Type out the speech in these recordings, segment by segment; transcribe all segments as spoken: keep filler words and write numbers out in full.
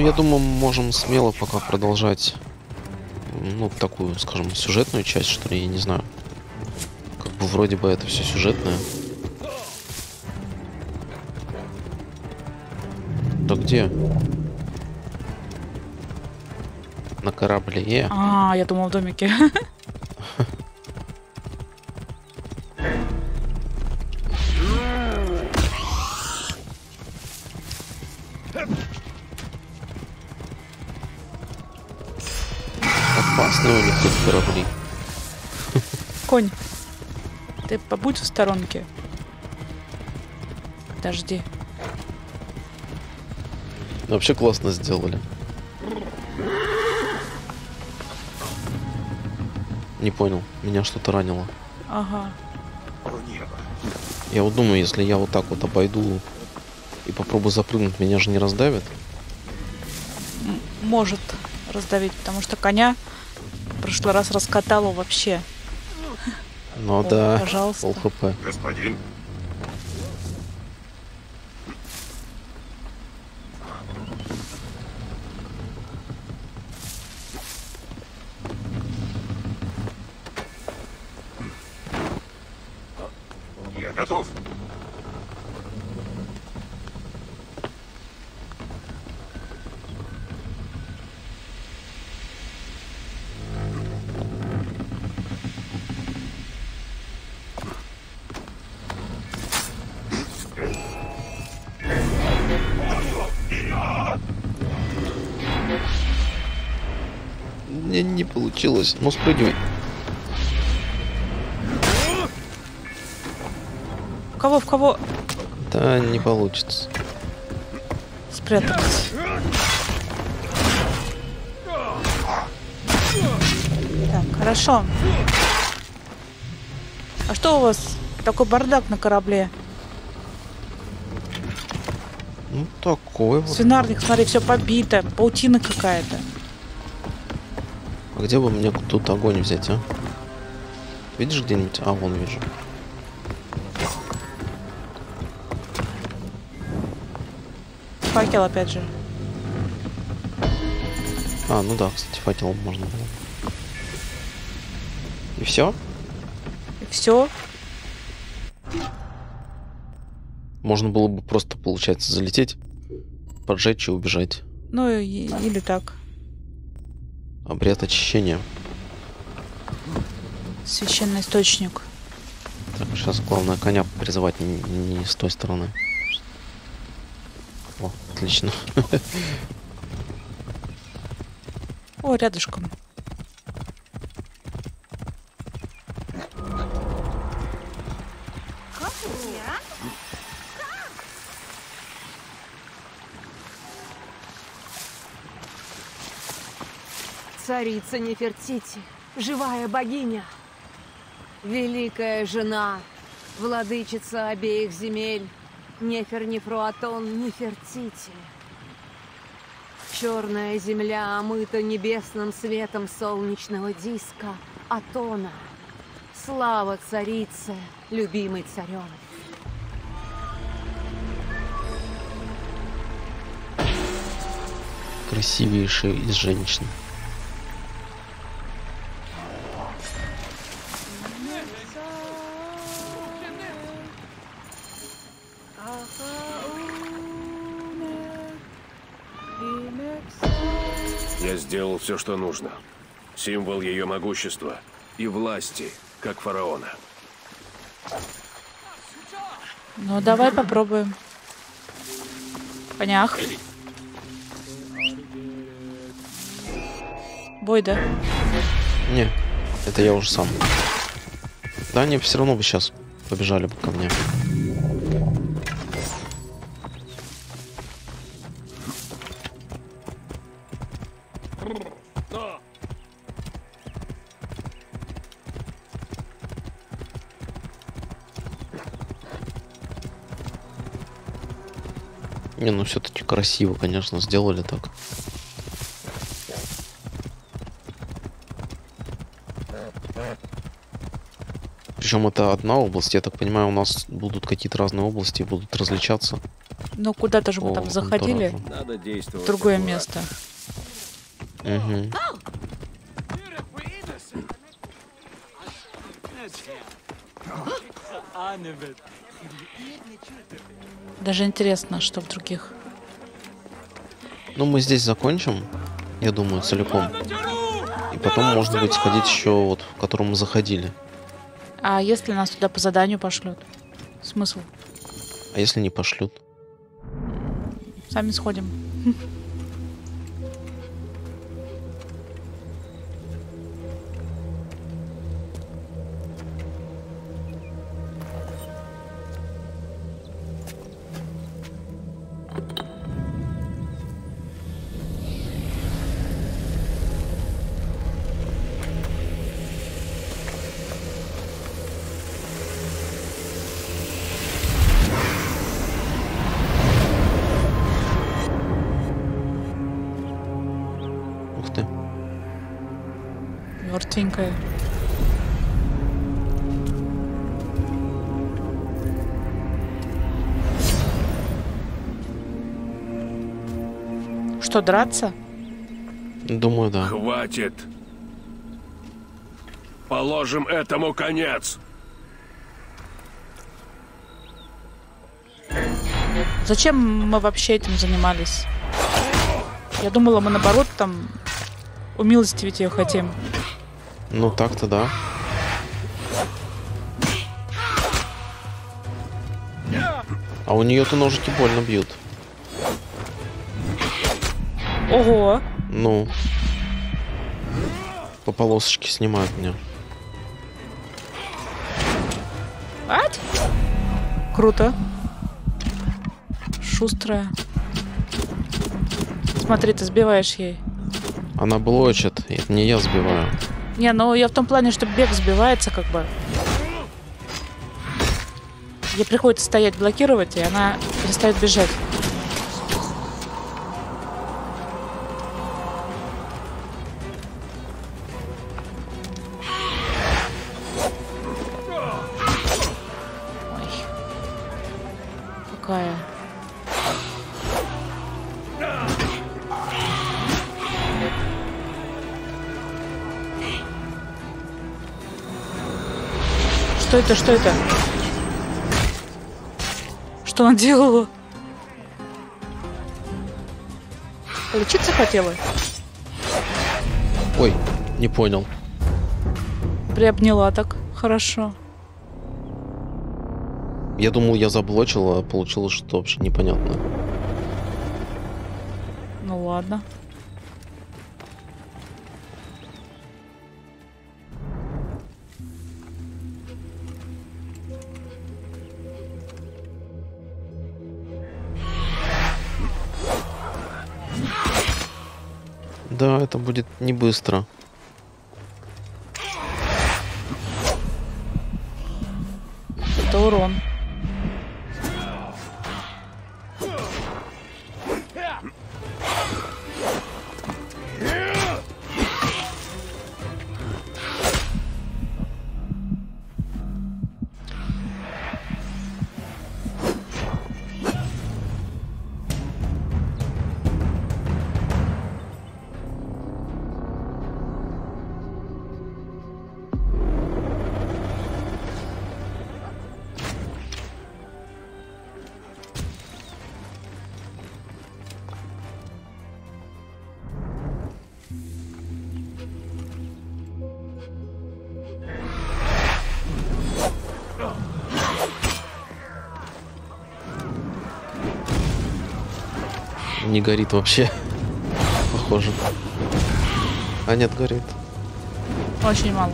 Ну, я думаю, мы можем смело пока продолжать, ну, такую, скажем, сюжетную часть, что ли, я не знаю. Как бы вроде бы это все сюжетное. Да где? На корабле. А, я думал, в домике. Опасные у них тут корабли. Конь, ты побудь в сторонке. Подожди. Вообще классно сделали. Не понял, меня что-то ранило. Ага. Я вот думаю, если я вот так вот обойду и попробую запрыгнуть, меня же не раздавит? Может раздавить, потому что коня в прошлый раз раскатало вообще. Ну да, пол хп. Господин. Не получилось. Ну, спрыгивай. В кого, в кого? Да, не получится. Спрятаться. Так, хорошо. А что у вас такой бардак на корабле? Ну, такой вот. Свинарник, смотри, все побито. Паутина какая-то. А где бы мне тут огонь взять, а? Видишь где-нибудь? А, вон вижу. Факел опять же. А, ну да, кстати, факел можно было. И все? И все. Можно было бы просто, получается, залететь, поджечь и убежать. Ну, или так. Обряд очищения. Священный источник. Так, сейчас главное коня призывать не, не с той стороны. О, отлично. О, рядышком. Царица Нефертити, живая богиня, великая жена, владычица обеих земель, Нефер Нефруатон Нефертити. Черная земля омыта небесным светом солнечного диска Атона. Слава царице, любимый царем. Красивейшая из женщин. Сделал все, что нужно. Символ ее могущества и власти, как фараона. Ну, давай попробуем. Понях. Бой, да? Не, это я уже сам. Да, они все равно бы сейчас побежали бы ко мне. Не, ну все-таки красиво, конечно, сделали так. Причем это одна область, я так понимаю, у нас будут какие-то разные области, будут различаться. Ну, куда-то же мы О, там заходили. Надо в другое место. Угу. Даже интересно, что в других. Ну, мы здесь закончим, я думаю, целиком. И потом, может быть, сходить еще вот, в котором мы заходили. А если нас туда по заданию пошлют? Смысл? А если не пошлют? Сами сходим. Мертвенькая. Что, драться? Думаю, да. Хватит. Положим этому конец. Зачем мы вообще этим занимались? Я думала, мы наоборот там умилостивить ее хотим. Ну так-то да. А у нее-то ножики больно бьют. Ого. Ну. По полосочке снимают меня. Ать? Круто. Шустрая. Смотри, ты сбиваешь ей. Она блочит. Это не я сбиваю. Не, ну я в том плане, что бег сбивается, как бы. Ей приходится стоять, блокировать, и она перестает бежать. Ой. Какая... Что это? Что это? Что она делала? Лечиться хотела? Ой, не понял. Приобняла так. Хорошо. Я думал, я заблочила, а получилось, что вообще непонятно. Ну ладно. Да, это будет не быстро. Это урон. Не горит вообще, похоже. А нет, горит. Очень мало.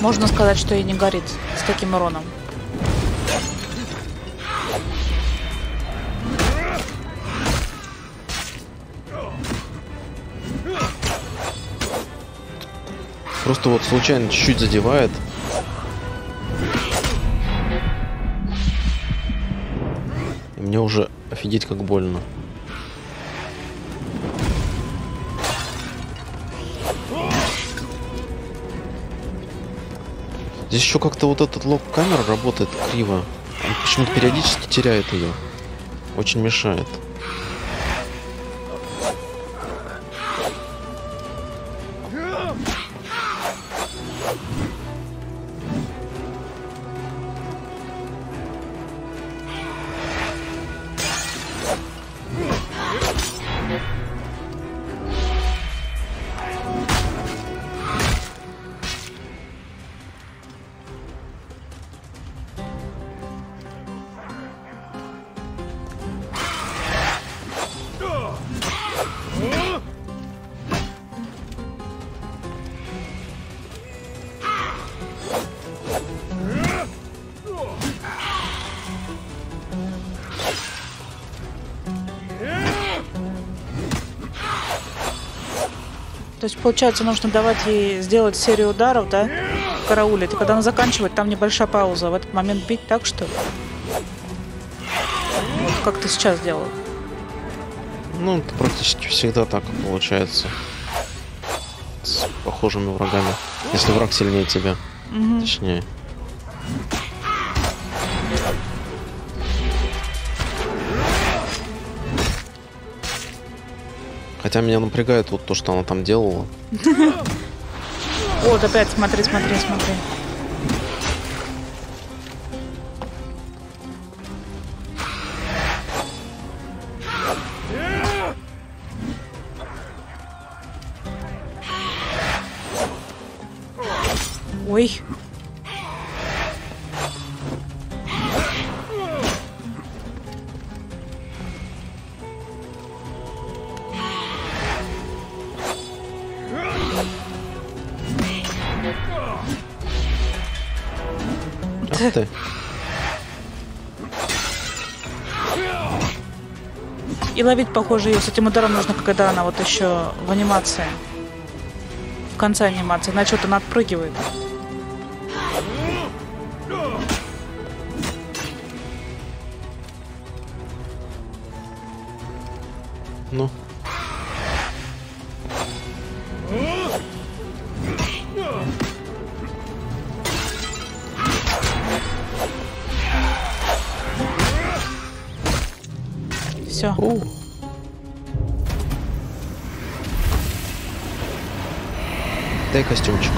Можно сказать, что и не горит с таким уроном. Просто вот случайно чуть-чуть задевает. Мне уже офигеть как больно. Здесь еще как-то вот этот лоб камер работает криво. почему-то периодически теряет ее. Очень мешает. То есть, получается, нужно давать ей сделать серию ударов, да, в карауле. И когда она заканчивает, там небольшая пауза. В этот момент бить так, что ли? Вот как ты сейчас делал? Ну, это практически всегда так получается. С похожими врагами. Если враг сильнее тебя. Угу. Точнее. Хотя меня напрягает вот то, что она там делала. Вот опять, смотри, смотри, смотри. Ой. Ты. И ловить, похоже, ее с этим ударом нужно, когда она вот еще в анимации. В конце анимации. Иначе вот она отпрыгивает. Ну. У. Дай костюмчик.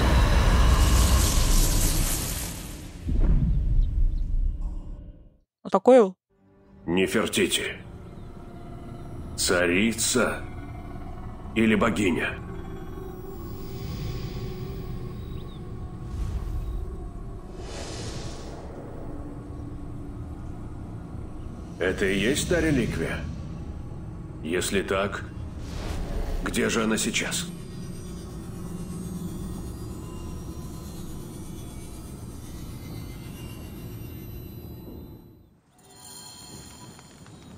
Успокоил? Нефертити. Царица или богиня? Это и есть та реликвия? Если так, где же она сейчас?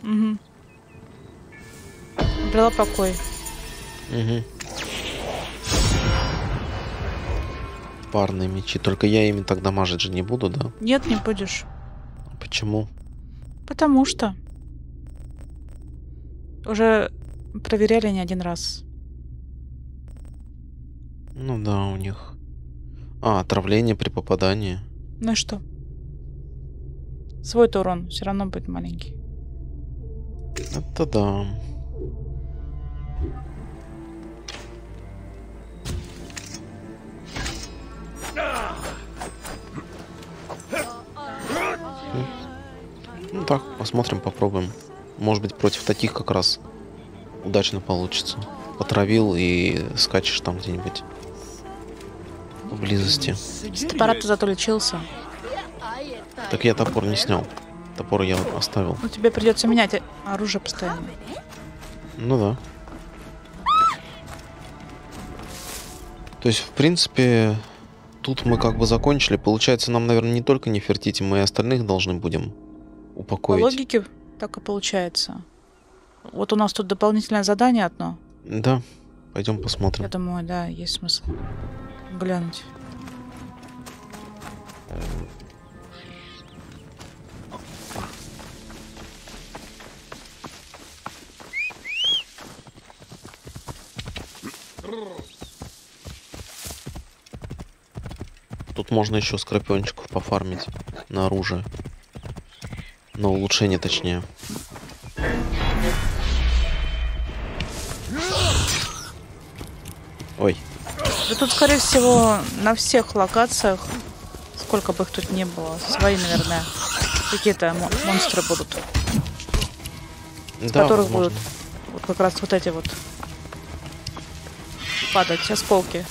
Угу. Брала покой. Угу. Парные мечи. Только я ими тогда мажить же не буду, да? Нет, не будешь. Почему? Потому что. Уже проверяли не один раз. Ну да, у них... А, отравление при попадании. Ну и что? Свой-то урон все равно будет маленький. Это да. Ну так, посмотрим, попробуем. Может быть, против таких как раз удачно получится. Потравил и скачешь там где-нибудь вблизости. Топора-то зато лечился. Так я топор не снял. Топор я оставил. Ну, тебе придется менять оружие постоянно. Ну да. То есть, в принципе, тут мы как бы закончили. Получается, нам, наверное, не только Нефертити, мы и остальных должны будем упокоить. По логике... Так и получается. Вот у нас тут дополнительное задание одно. Да, пойдем посмотрим. Я думаю, да, есть смысл глянуть. Тут можно еще скорпиончиков пофармить на оружие. Но улучшение, точнее. Ой. Да тут, скорее всего, на всех локациях, сколько бы их тут ни было, свои, наверное, какие-то мон монстры будут. С да, которых возможно. Будут вот как раз вот эти вот падать, осколки.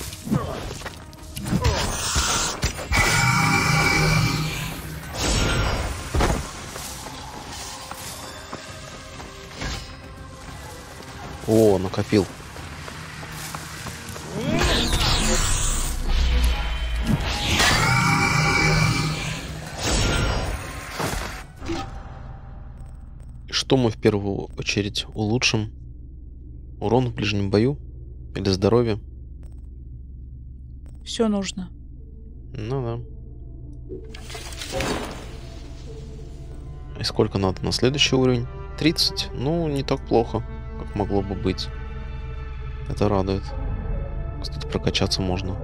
О, накопил. Что мы в первую очередь улучшим? Урон в ближнем бою? Или здоровье? Все нужно. Ну да. И сколько надо на следующий уровень? тридцать? Ну, не так плохо, как могло бы быть. Это радует. Кстати, прокачаться можно.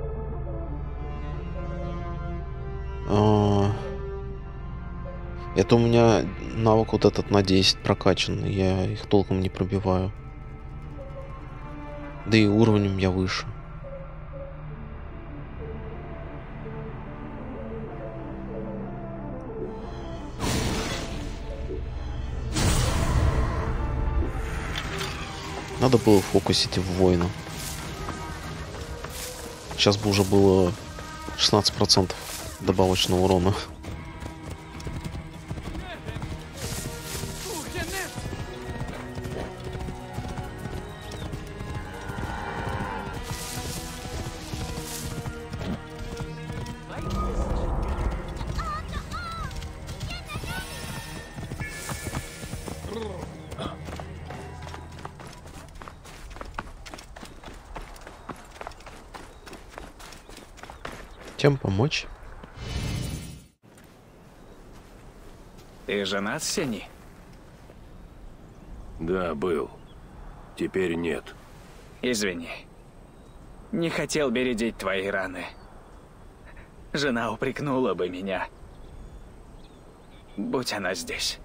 А... Это у меня навык вот этот на десять прокачан. Я их толком не пробиваю. Да и уровнем я выше. Надо было фокусить в воина. Сейчас бы уже было шестнадцать процентов добавочного урона. Чем помочь? Ты женат, Сени? Да, был. Теперь нет. Извини. Не хотел бередить твои раны. Жена упрекнула бы меня. Будь она здесь.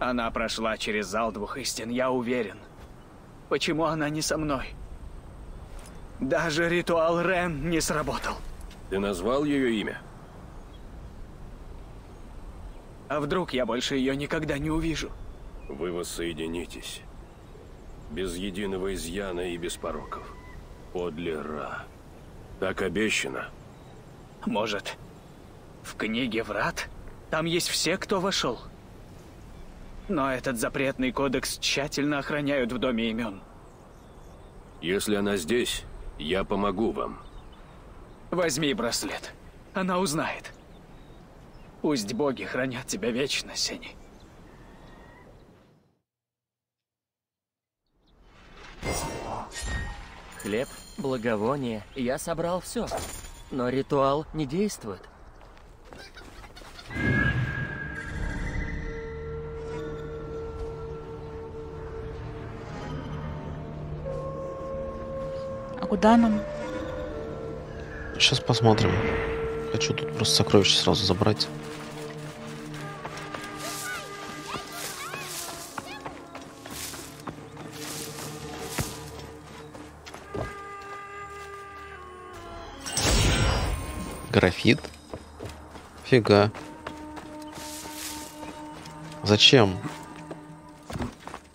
Она прошла через зал двух истин, я уверен. Почему она не со мной? Даже ритуал Рен не сработал. Ты назвал ее имя? А вдруг я больше ее никогда не увижу? Вы воссоединитесь. Без единого изъяна и без пороков. Подле Ра. Так обещано. Может, в книге врат? Там есть все, кто вошел. Но этот запретный кодекс тщательно охраняют в доме имен. Если она здесь... Я помогу вам. Возьми браслет. Она узнает. Пусть боги хранят тебя вечно, Сени. Хлеб, благовоние. Я собрал все. Но ритуал не действует. Куда нам? Сейчас посмотрим. Хочу тут просто сокровища сразу забрать. Графит? Фига. Зачем?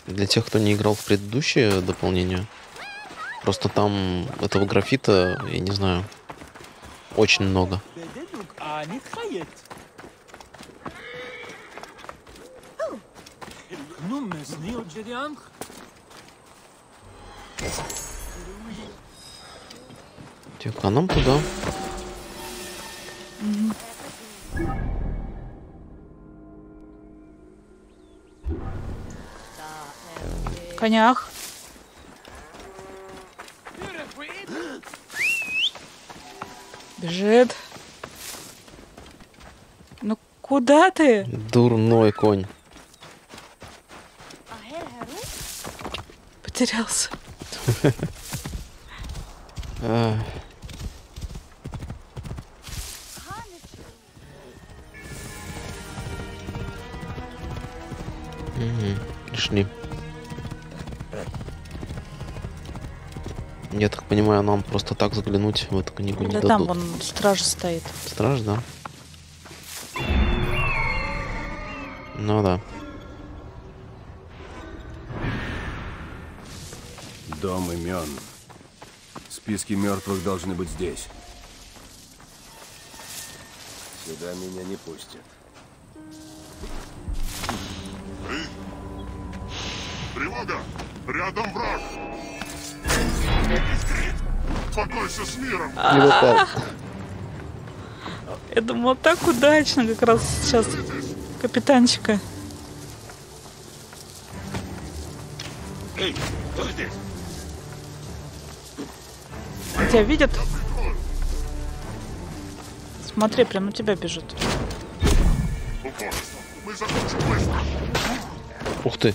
Для тех, кто не играл в предыдущее дополнение. Просто там этого графита, я не знаю, очень много. Тихо, нам туда. Конях. Бежит. Ну куда ты? Дурной конь. Потерялся. Угу. Пришли. Я так понимаю, нам просто так заглянуть в эту книгу да не дадут. Да там вон страж стоит. Страж, да. Ну да. Дом имен. Списки мертвых должны быть здесь. Сюда меня не пустят. Тревога! Рядом враг! Покойся с миром! Я думал, так удачно как раз сейчас капитанчика. Эй, кто здесь? Тебя видят? Смотри, прям на тебя бежит. Ух ты!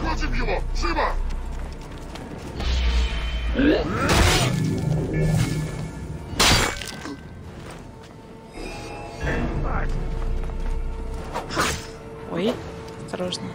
Отходим его! Живо! Ой, осторожно.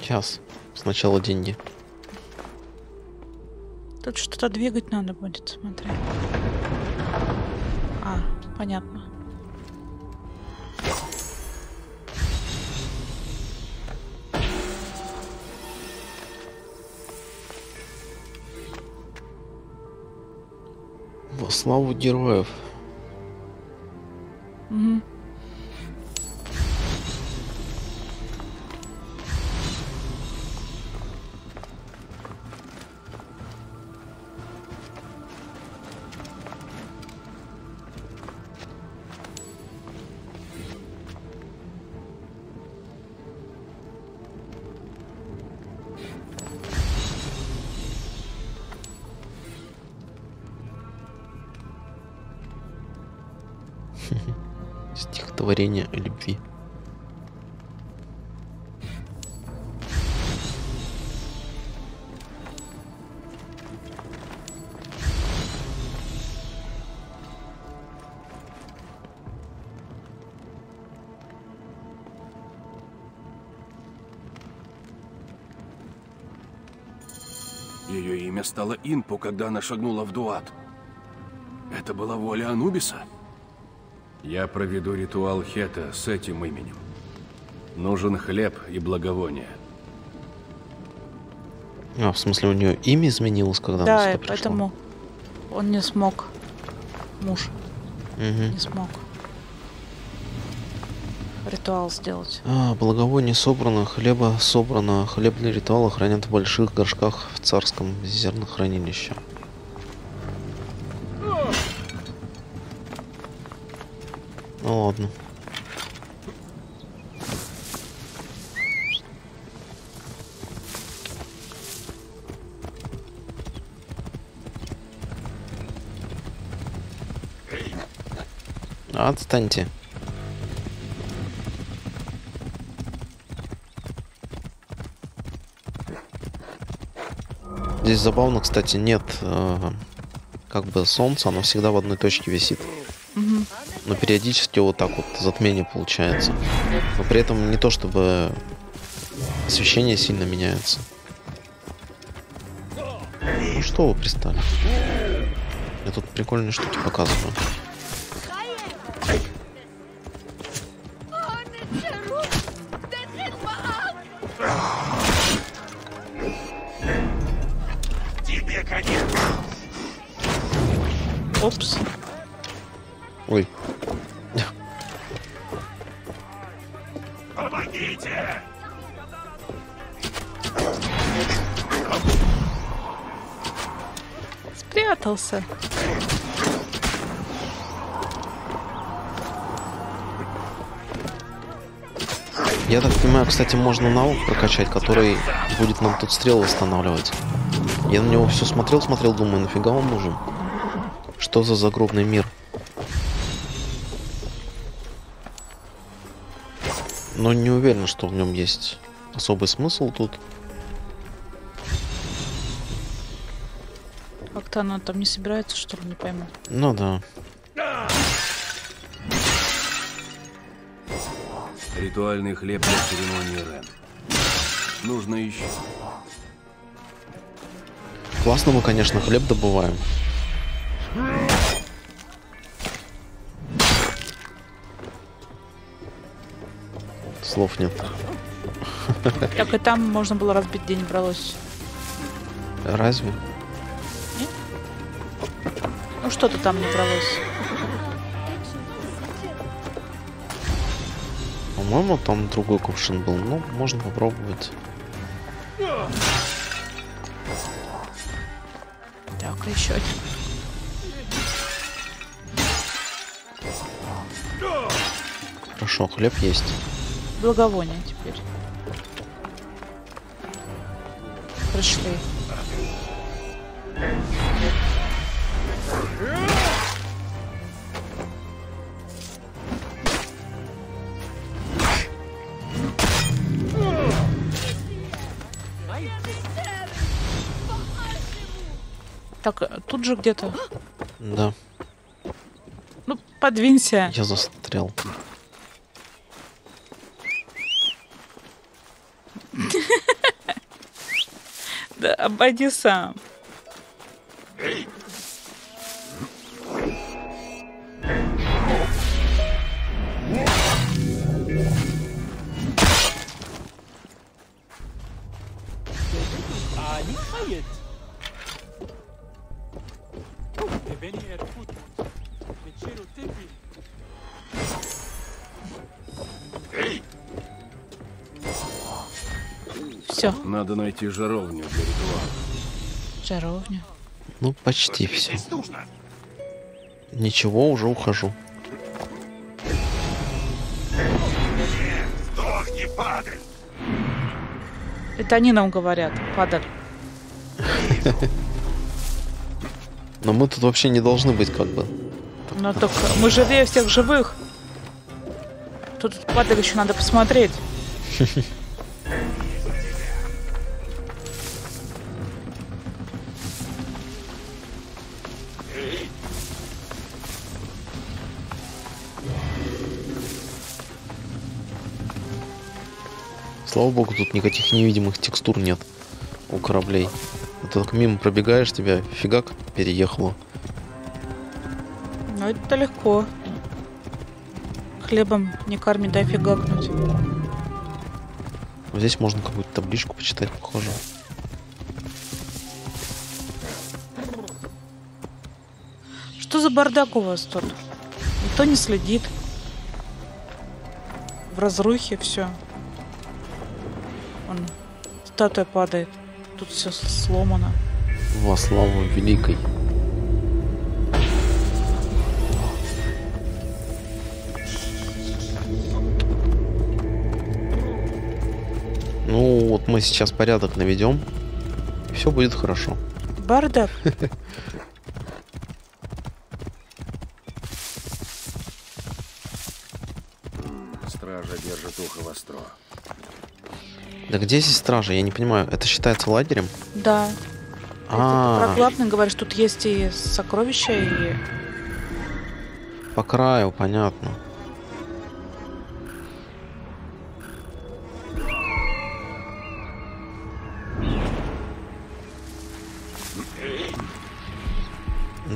Сейчас. Сначала деньги. Тут что-то двигать надо будет, смотри. А, понятно. Во славу героев. Угу. Стихотворение о любви. Ее имя стало Инпу, когда она шагнула в Дуат. Это была воля Анубиса? Я проведу ритуал Хета с этим именем. Нужен хлеб и благовоние. А, в смысле, у нее имя изменилось, когда да, она сюда пришла? Поэтому он не смог. Муж. Угу. Не смог ритуал сделать. А, благовоние собрано, хлеба собрано. Хлеб для ритуала хранят в больших горшках в царском зернохранилище. Ну ладно. Отстаньте. Здесь забавно, кстати, нет э, как бы солнца, оно всегда в одной точке висит. Но периодически вот так вот затмение получается. Но при этом не то, чтобы освещение сильно меняется. Ну что вы пристали? Я тут прикольные штуки показываю. Опс. Ой. спрятался. Я так понимаю, кстати, можно навык прокачать, который будет нам тут стрелы восстанавливать. Я на него все смотрел, смотрел, думаю, нафига он нужен? Что за загробный мир? Но не уверен, что в нем есть особый смысл тут. Как-то она там не собирается, что ли, не пойму. Ну да. Ритуальный хлеб для церемонии Рен. Нужно еще. Классно мы, конечно, хлеб добываем. Слов нет. Так и там можно было разбить, где не бралось. Разве? Нет? Ну что-то там не бралось. По-моему, там другой кувшин был. Ну, можно попробовать. Так, еще один. Хорошо, хлеб есть. Благовоние теперь. Пришли. Так, тут же где-то. Да. Ну, подвинься. Я застрял. Да обойди сам. Надо найти жаровню для ритуала. Жаровню? Ну, почти все. Ничего, уже ухожу. Сдохни, падаль! Это они нам говорят, падаль. Но мы тут вообще не должны быть, как бы. Ну так мы живее всех живых. Тут падаль еще надо посмотреть. Слава богу, тут никаких невидимых текстур нет у кораблей. А ты так мимо пробегаешь, тебя фигак переехало. Ну это легко. Хлебом не корми, дай фигакнуть. Здесь можно какую-то табличку почитать, похоже. Что за бардак у вас тут? Никто не следит. В разрухе все. Статуя падает. Тут все сломано. Во славу великой. Ну, вот мы сейчас порядок наведем. Все будет хорошо. Бардак. Стража держит ухо востро. Да где здесь стражи? Я не понимаю. Это считается лагерем? Да. А-а-а. Про главное говоришь, тут есть и сокровища, и... По краю, понятно.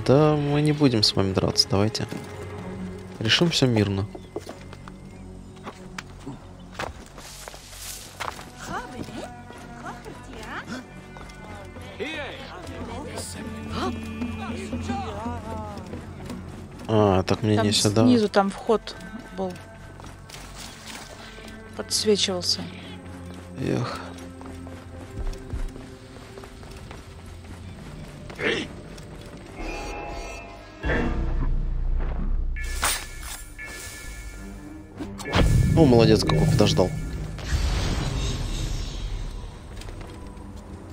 Да, мы не будем с вами драться, давайте. Решим все мирно. Там не сюда. Снизу там вход был. Подсвечивался. Эх. О, молодец, какой подождал.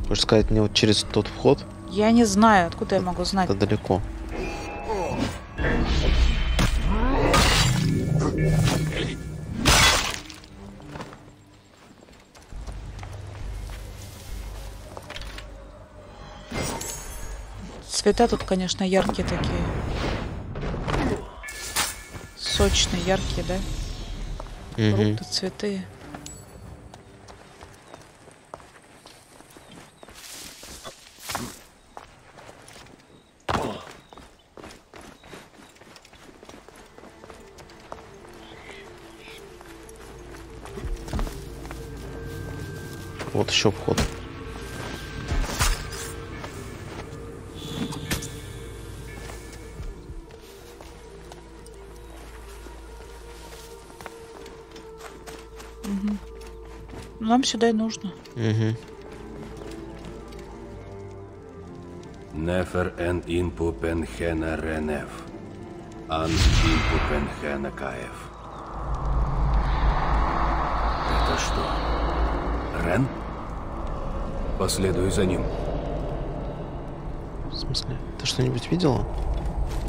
Хочешь сказать, мне вот через тот вход? Я не знаю, откуда я могу знать. Это далеко. Цвета тут, конечно, яркие такие. Сочные, яркие, да? Угу. Фрукты, цветы. Вот еще вход. Нам сюда и нужно. Нефер эн инпупенхена Рен Эф, ан инпупенхена каэф. Это что? Рен? Последую за ним. В смысле? Ты что-нибудь видела?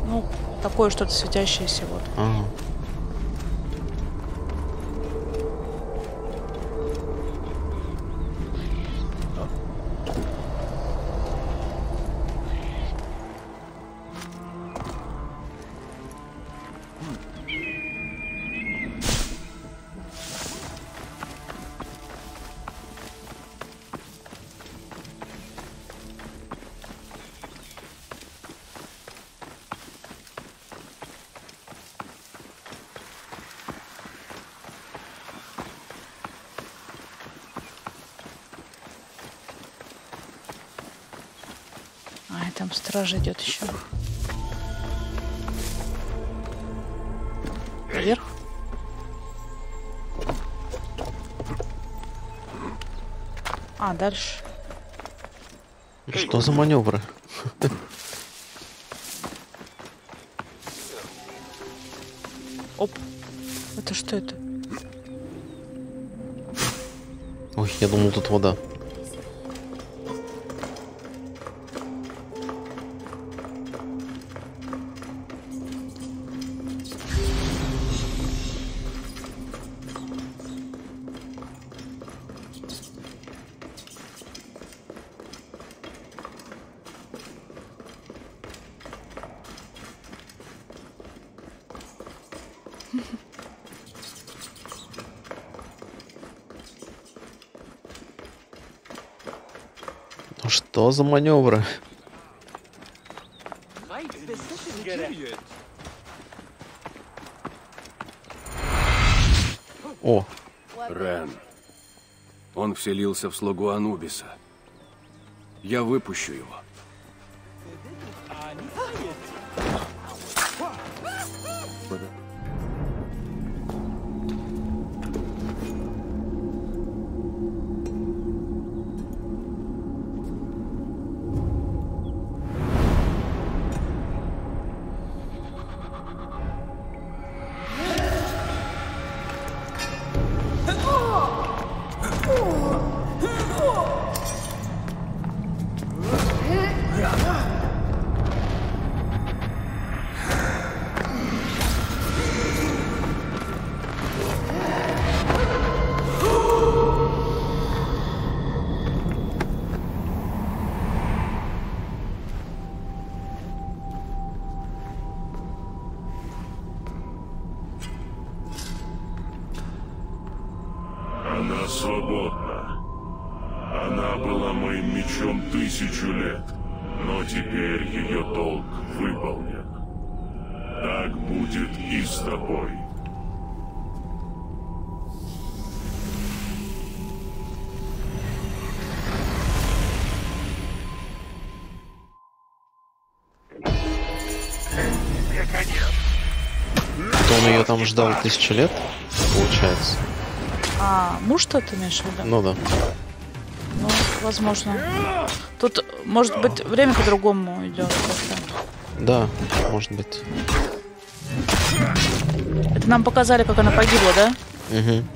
Ну, такое что-то светящееся вот. Ага. Там стража идет еще. Вверх. А, дальше. Что за маневры? Оп. Это что это? Ой, я думал, тут вода. Что за маневры? О! Рен. Он вселился в слугу Анубиса. Я выпущу его. Свободна. Она была моим мечом тысячу лет, но теперь ее долг выполнен. Так будет и с тобой. Он ее там ждал тысячу лет, получается. А, муж что-то имеешь в виду? Ну да. Ну, возможно. Тут, может быть, время по-другому идет. Да, может быть. Это нам показали, как она погибла, да? Угу.